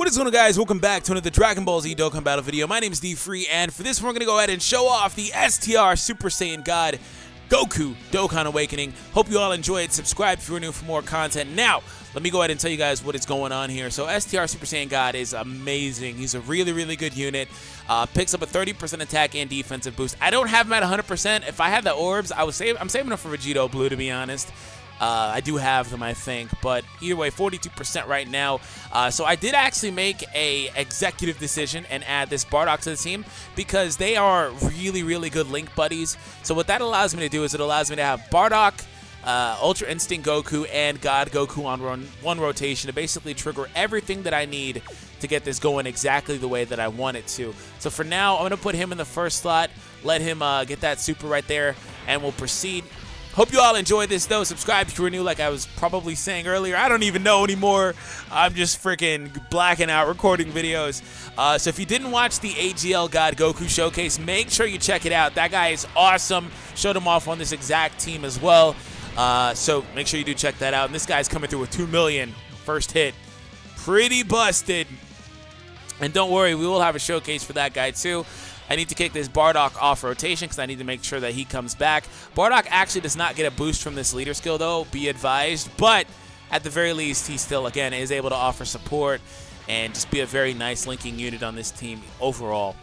What is going on, guys? Welcome back to another Dragon Ball Z Dokkan Battle video. My name is D-Free, and for this one, we're going to go ahead and show off the STR Super Saiyan God Goku Dokkan Awakening. Hope you all enjoy it. Subscribe if you're new for more content. Now, let me go ahead and tell you guys what is going on here. So STR Super Saiyan God is amazing. He's a really, really good unit. Picks up a 30% attack and defensive boost. I don't have him at 100%. If I had the orbs, I'm saving them for Vegito Blue, to be honest. I do have them, I think, but either way, 42% right now. So I did actually make a executive decision and add this Bardock to the team because they are really, really good link buddies. So what that allows me to do is it allows me to have Bardock, Ultra Instinct Goku, and God Goku on one rotation to basically trigger everything that I need to get this going exactly the way that I want it to. So for now, I'm going to put him in the first slot, let him get that super right there, and we'll proceed. Hope you all enjoyed this, though. Subscribe if you're new, like I was probably saying earlier. I don't even know anymore. I'm just freaking blacking out recording videos. So if you didn't watch the AGL God Goku Showcase, make sure you check it out. That guy is awesome. Showed him off on this exact team as well. So make sure you do check that out. And this guy's coming through with 2 million first hit. Pretty busted. And don't worry, we will have a showcase for that guy, too. I need to kick this Bardock off rotation because I need to make sure that he comes back. Bardock actually does not get a boost from this leader skill, though, be advised. But at the very least, he still, again, is able to offer support and just be a very nice linking unit on this team overall.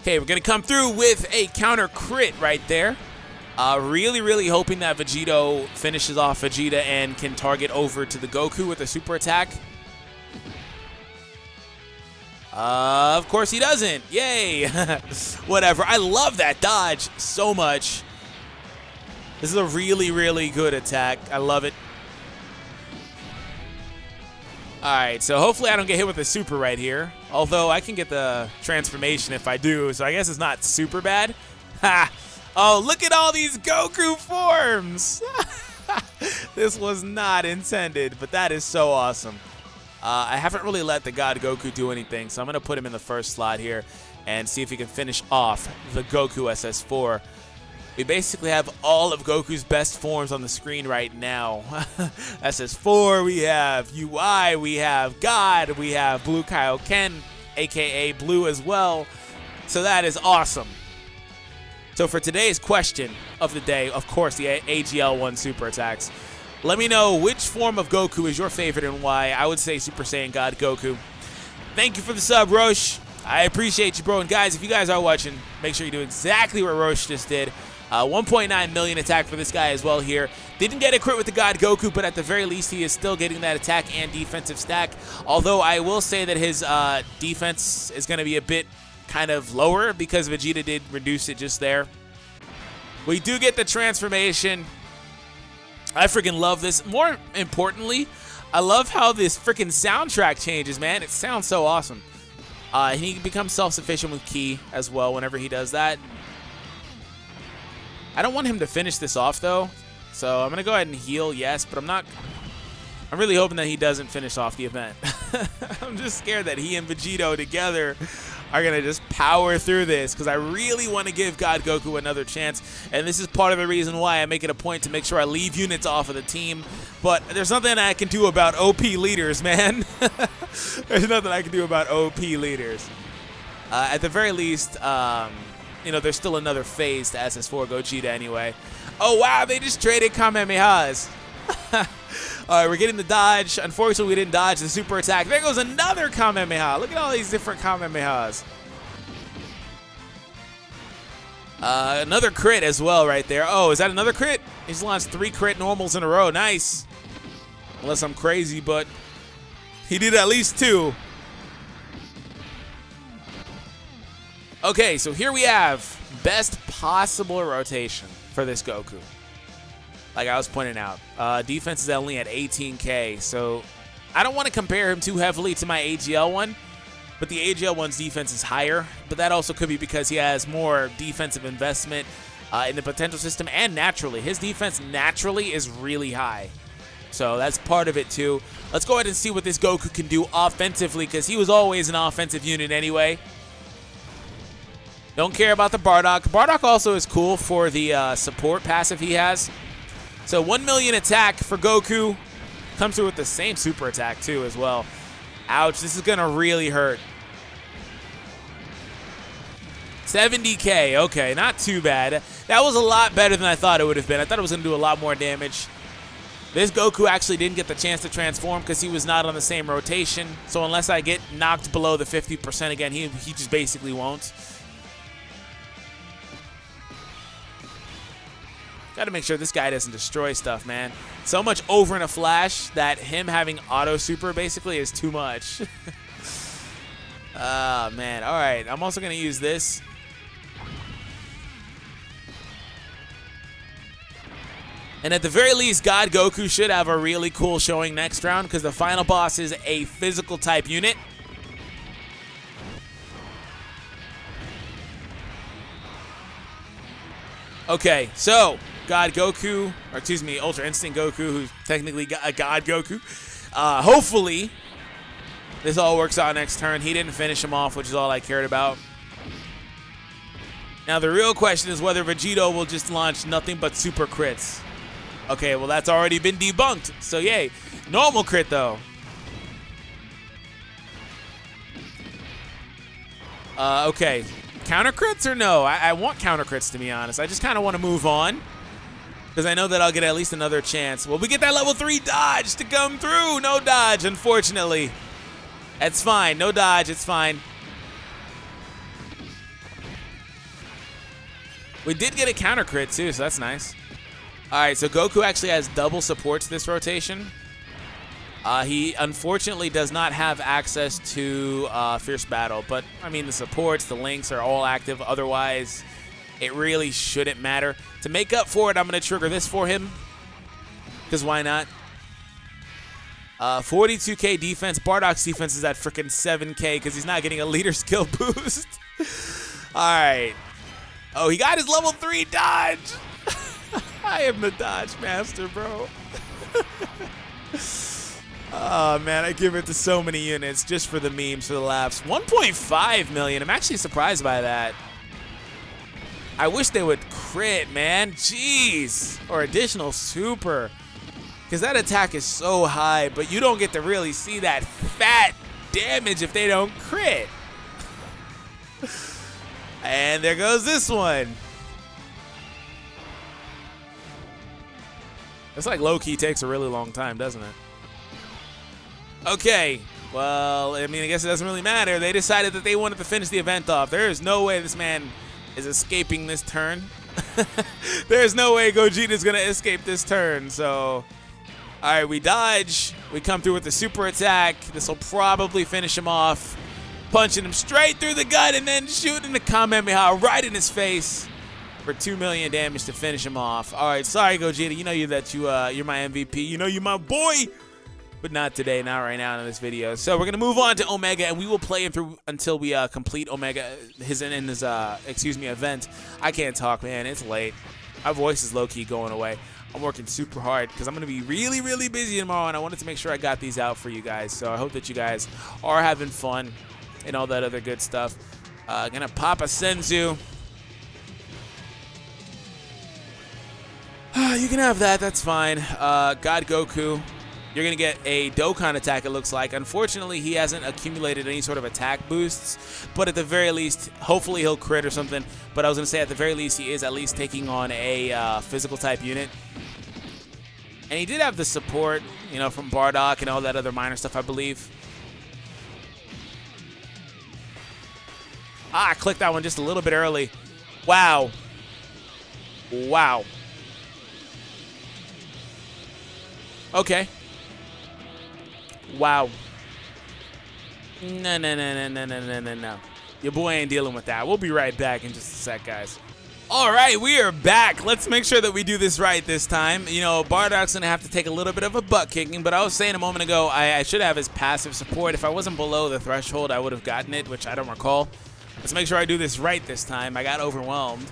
Okay, we're going to come through with a counter crit right there. Really, really hoping that Vegito finishes off Vegeta and can target over to the Goku with a super attack. Of course he doesn't. Yay. Whatever. I love that dodge so much. This is a really, really good attack. I love it. All right, so hopefully I don't get hit with a super right here. Although I can get the transformation if I do, so I guess it's not super bad. Ha! Oh, look at all these Goku forms. This was not intended, but that is so awesome. I haven't really let the God Goku do anything, so I'm going to put him in the first slot here and see if he can finish off the Goku SS4. We basically have all of Goku's best forms on the screen right now. SS4, we have UI, we have God, we have Blue Kaioken, a.k.a. Blue as well. So that is awesome. So for today's question of the day, of course, the AGL1 super attacks. Let me know which form of Goku is your favorite and why. I would say Super Saiyan God Goku. Thank you for the sub, Roche. I appreciate you, bro. And guys, if you guys are watching, make sure you do exactly what Roche just did. 1.9 million attack for this guy as well here. Didn't get a crit with the God Goku, but at the very least, he is still getting that attack and defensive stack. Although I will say that his defense is going to be a bit kind of lower because Vegeta did reduce it just there. We do get the transformation. I freaking love this. More importantly, I love how this freaking soundtrack changes, man. It sounds so awesome. He becomes self-sufficient with ki as well whenever he does that. I don't want him to finish this off, though. So I'm going to go ahead and heal, yes, but I'm not... I'm really hoping that he doesn't finish off the event. I'm just scared that he and Vegito together are going to just power through this because I really want to give God Goku another chance. And this is part of the reason why I make it a point to make sure I leave units off of the team. But there's nothing I can do about OP leaders, man. There's nothing I can do about OP leaders. At the very least, you know, there's still another phase to SS4 Gogeta anyway. Oh, wow, they just traded Kamehamehas. All right, we're getting the dodge. Unfortunately, we didn't dodge the super attack. There goes another Kamehameha. Look at all these different Kamehamehas. Another crit as well right there. Oh, is that another crit? He's launched 3 crit normals in a row. Nice. Unless I'm crazy, but he did at least 2. Okay, so here we have best possible rotation for this Goku. Like I was pointing out, defense is only at 18K, so I don't want to compare him too heavily to my AGL one, but the AGL one's defense is higher, but that also could be because he has more defensive investment in the potential system, and naturally. His defense naturally is really high, so that's part of it too. Let's go ahead and see what this Goku can do offensively, because he was always an offensive unit anyway. Don't care about the Bardock. Bardock also is cool for the support passive he has. So 1 million attack for Goku, Comes through with the same super attack, too, as well. Ouch, this is going to really hurt. 70k, okay, not too bad. That was a lot better than I thought it would have been. I thought it was going to do a lot more damage. This Goku actually didn't get the chance to transform because he was not on the same rotation. So unless I get knocked below the 50% again, he just basically won't. Got to make sure this guy doesn't destroy stuff, man. So much over in a flash that him having auto super basically is too much. Ah, man. All right, I'm also going to use this. And at the very least, God Goku should have a really cool showing next round because the final boss is a physical type unit. Okay, so God Goku, or excuse me, Ultra Instinct Goku, who's technically a God Goku. Hopefully, this all works out next turn. He didn't finish him off, which is all I cared about. Now, the real question is whether Vegito will just launch nothing but super crits. Okay, well, that's already been debunked, so yay. Normal crit, though. Okay, counter crits or no? I want counter crits, to be honest. I just kind of want to move on because I know that I'll get at least another chance. Well, we get that level 3 dodge to come through. No dodge, unfortunately. That's fine. No dodge, it's fine. We did get a counter crit, too, so that's nice. All right, so Goku actually has double supports this rotation. He unfortunately does not have access to Fierce Battle, but, I mean, the supports, the links are all active. Otherwise, it really shouldn't matter. To make up for it, I'm going to trigger this for him, because why not? 42k defense. Bardock's defense is at freaking 7k because he's not getting a leader skill boost. All right. Oh, he got his level 3 dodge. I am the dodge master, bro. Oh, man, I give it to so many units just for the memes, for the laughs. 1.5 million. I'm actually surprised by that. I wish they would crit, man. Jeez. Or additional super. Because that attack is so high, but you don't get to really see that fat damage if they don't crit. And there goes this one. It's like low-key takes a really long time, doesn't it? Okay. Well, I mean, I guess it doesn't really matter. They decided that they wanted to finish the event off. There is no way this man is escaping this turn. There is no way Gogeta's going to escape this turn. So, all right, we dodge. We come through with the super attack. This will probably finish him off. Punching him straight through the gut and then shooting the Kamehameha right in his face for 2 million damage to finish him off. All right, sorry, Gogeta. You know you're my MVP. You know you're my boy. But not today, not right now in this video. So we're going to move on to Omega, and we will play him through until we complete Omega, his event. I can't talk, man. It's late. My voice is low-key going away. I'm working super hard because I'm going to be really, really busy tomorrow, and I wanted to make sure I got these out for you guys. So I hope that you guys are having fun and all that other good stuff. Gonna pop a Senzu. You can have that, that's fine. God Goku, you're gonna get a Dokkan attack, it looks like. Unfortunately, he hasn't accumulated any sort of attack boosts, but at the very least, hopefully he'll crit or something, but I was gonna say at the very least, he is at least taking on a physical type unit. And he did have the support, you know, from Bardock and all that other minor stuff, I believe. Ah, I clicked that one just a little bit early. Wow. Wow. Okay. Wow. No, no, no, no, no, no, no, no, no. Your boy ain't dealing with that. We'll be right back in just a sec, guys. All right, we are back. Let's make sure that we do this right this time. You know, Bardock's going to have to take a little bit of a butt kicking, but I was saying a moment ago I should have his passive support. If I wasn't below the threshold, I would have gotten it, which I don't recall. Let's make sure I do this right this time. I got overwhelmed.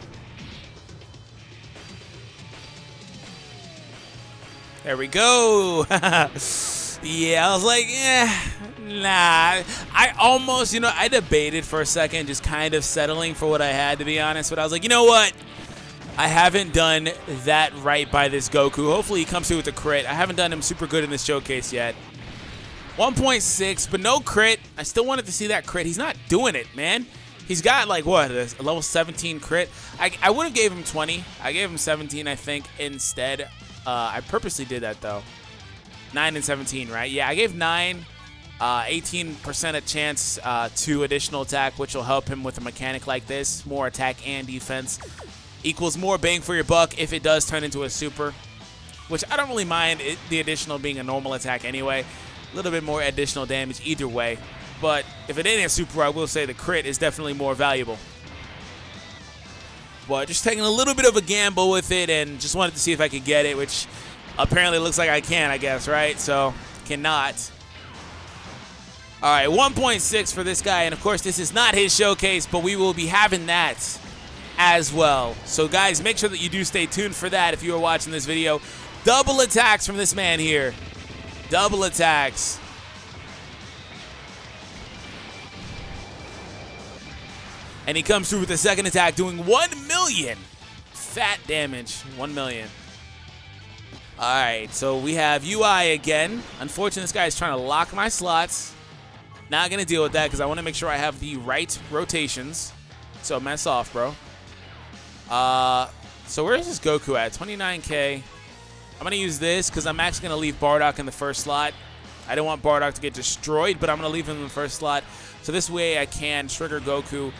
There we go. Yeah, I was like, eh, nah. I almost, you know, I debated for a second just kind of settling for what I had, to be honest. But I was like, you know what? I haven't done that right by this Goku. Hopefully he comes through with a crit. I haven't done him super good in this showcase yet. 1.6, but no crit. I still wanted to see that crit. He's not doing it, man. He's got, like, what, a level 17 crit? I would have gave him 20. I gave him 17, I think, instead. I purposely did that, though. 9 and 17, right? Yeah, I gave 9. 18% a chance to additional attack, which will help him with a mechanic like this. More attack and defense. Equals more bang for your buck if it does turn into a super, which I don't really mind it, the additional being a normal attack anyway. A little bit more additional damage either way, but if it ain't a super, I will say the crit is definitely more valuable. But just taking a little bit of a gamble with it and just wanted to see if I could get it, which apparently looks like I can, I guess, right? So cannot. All right, 1.6 for this guy, and of course this is not his showcase, but we will be having that as well. So guys, make sure that you do stay tuned for that if you are watching this video. Double attacks from this man here. Double attacks. And he comes through with the second attack, doing 1,000,000 fat damage. 1,000,000. All right, so we have UI again. Unfortunately, this guy is trying to lock my slots. Not going to deal with that because I want to make sure I have the right rotations. So mess off, bro. So where is this Goku at? 29K. I'm going to use this because I'm actually going to leave Bardock in the first slot. I don't want Bardock to get destroyed, but I'm going to leave him in the first slot. So this way I can trigger Goku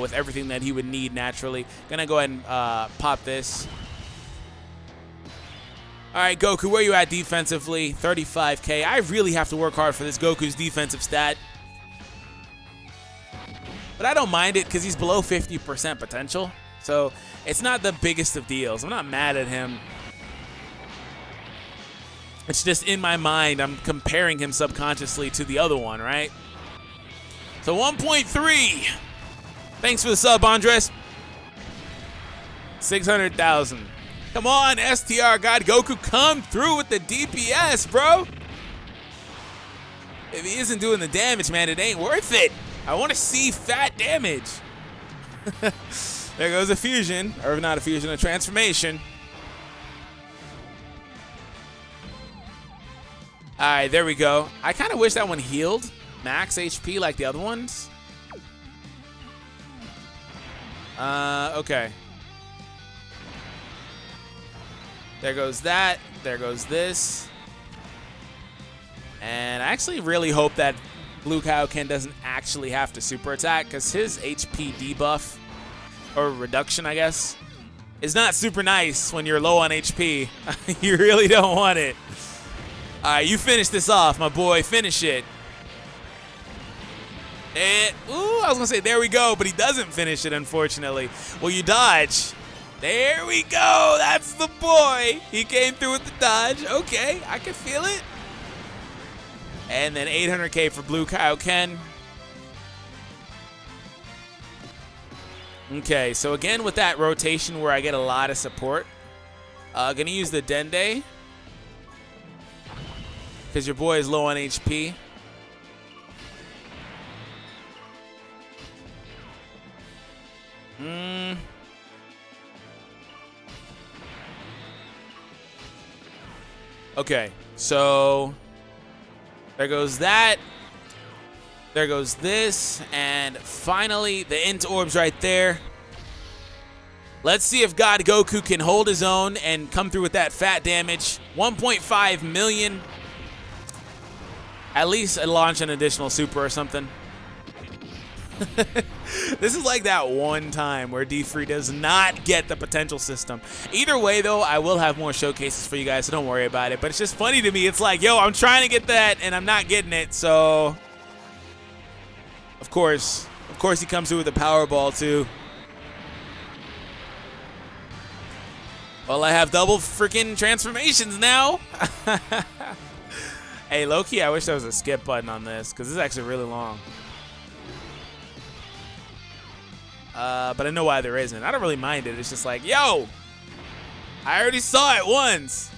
with everything that he would need naturally. Going to go ahead and pop this. All right, Goku, where you at defensively? 35K. I really have to work hard for this Goku's defensive stat. But I don't mind it because he's below 50% potential. So it's not the biggest of deals. I'm not mad at him. It's just in my mind, I'm comparing him subconsciously to the other one, right? So 1.3. Thanks for the sub, Andres. 600,000. Come on, STR God Goku, come through with the DPS, bro. If he isn't doing the damage, man, it ain't worth it. I want to see fat damage. There goes a fusion, or not a fusion, a transformation. All right, there we go. I kind of wish that one healed max HP like the other ones. Okay. There goes that. There goes this. And I actually really hope that Blue Kaioken doesn't actually have to super attack because his HP debuff, or reduction, I guess, is not super nice when you're low on HP. You really don't want it. All right, you finish this off, my boy. Finish it. And, ooh, I was going to say, there we go, but he doesn't finish it, unfortunately. Well, you dodge. There we go. That's the boy. He came through with the dodge. Okay, I can feel it. And then 800K for Blue Kaioken. Okay, so again with that rotation where I get a lot of support, going to use the Dende. Because your boy is low on HP. Okay, so there goes that. There goes this. And finally, the Int Orbs right there. Let's see if God Goku can hold his own and come through with that fat damage. 1.5 million. At least launch an additional super or something. This is like that one time where D-Free does not get the potential system. Either way, though, I will have more showcases for you guys, so don't worry about it. But it's just funny to me. It's like, yo, I'm trying to get that, and I'm not getting it. So, of course he comes through with a Powerball, too. Well, I have double freaking transformations now. Hey, Loki, I wish there was a skip button on this because this is actually really long. But I know why there isn't. I don't really mind it. It's just like, yo, I already saw it once.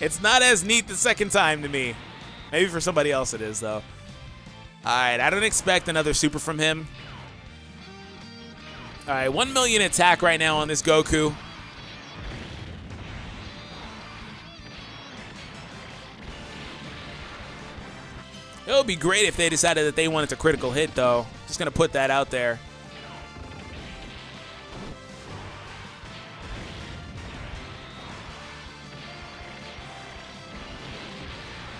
It's not as neat the second time to me. Maybe for somebody else it is, though. All right, I don't expect another super from him. All right, 1 million attack right now on this Goku. It would be great if they decided that they wanted to critical hit, though. Just going to put that out there.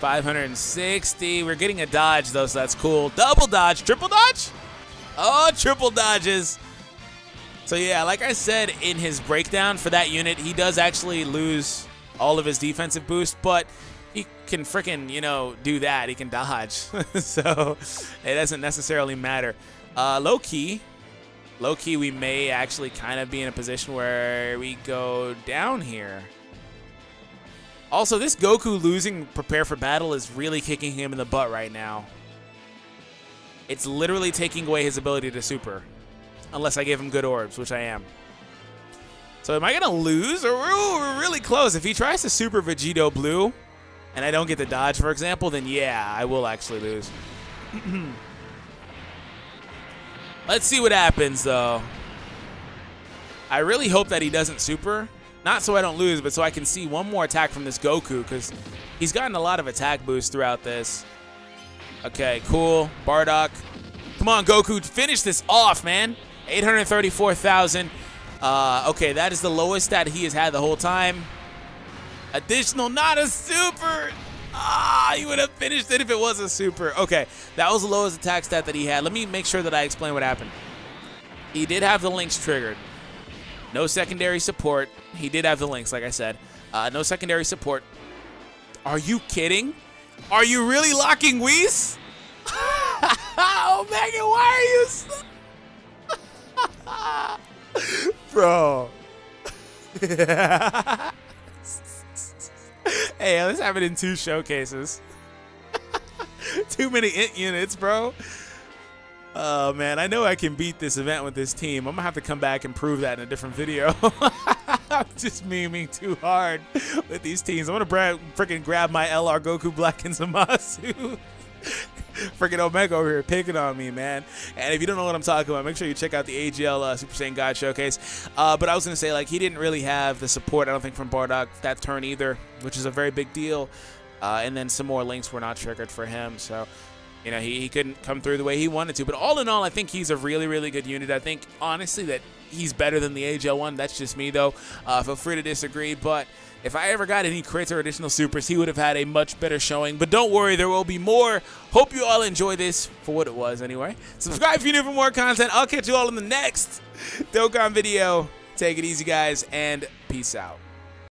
$560. We're getting a dodge, though, so that's cool. Double dodge. Triple dodge? Oh, triple dodges. So, yeah, like I said in his breakdown for that unit, he does actually lose all of his defensive boost, but he can freaking, you know, do that. He can dodge. So it doesn't necessarily matter. Low key, we may actually kind of be in a position where we go down here. Also, this Goku losing prepare for battle is really kicking him in the butt right now. It's literally taking away his ability to super, unless I give him good orbs, which I am. So am I going to lose? Or we're really close. If he tries to super Vegito Blue, and I don't get the dodge, for example, then yeah, I will actually lose. Let's see what happens, though. I really hope that he doesn't super. Not so I don't lose, but so I can see one more attack from this Goku, because he's gotten a lot of attack boosts throughout this. Okay, cool. Bardock. Come on, Goku. Finish this off, man. 834,000. Okay, that is the lowest that he has had the whole time. Additional, not a super. Ah, he would have finished it if it was a super. Okay, that was the lowest attack stat that he had. Let me make sure that I explain what happened. He did have the links triggered. No secondary support. He did have the links, like I said. No secondary support. Are you kidding? Are you really locking Whis? Oh, Megan, why are you... Bro. Hey, this happened in 2 showcases. Too many int units, bro. Oh, man. I know I can beat this event with this team. I'm going to have to come back and prove that in a different video. I'm just memeing too hard with these teams. I'm going to freaking grab my LR Goku Black and Zamasu. Freaking Omega over here picking on me, man. And if you don't know what I'm talking about, make sure you check out the AGL Super Saiyan God showcase. But I was going to say, like, he didn't really have the support, I don't think, from Bardock that turn either, which is a very big deal. And then some more links were not triggered for him. So, you know, he couldn't come through the way he wanted to. But all in all, I think he's a really, really good unit. I think, honestly, that he's better than the AGL one. That's just me, though. Feel free to disagree. But if I ever got any crits or additional supers, he would have had a much better showing. But don't worry, there will be more. Hope you all enjoy this for what it was anyway. Subscribe if you're new for more content. I'll catch you all in the next Dokkan video. Take it easy, guys, and peace out.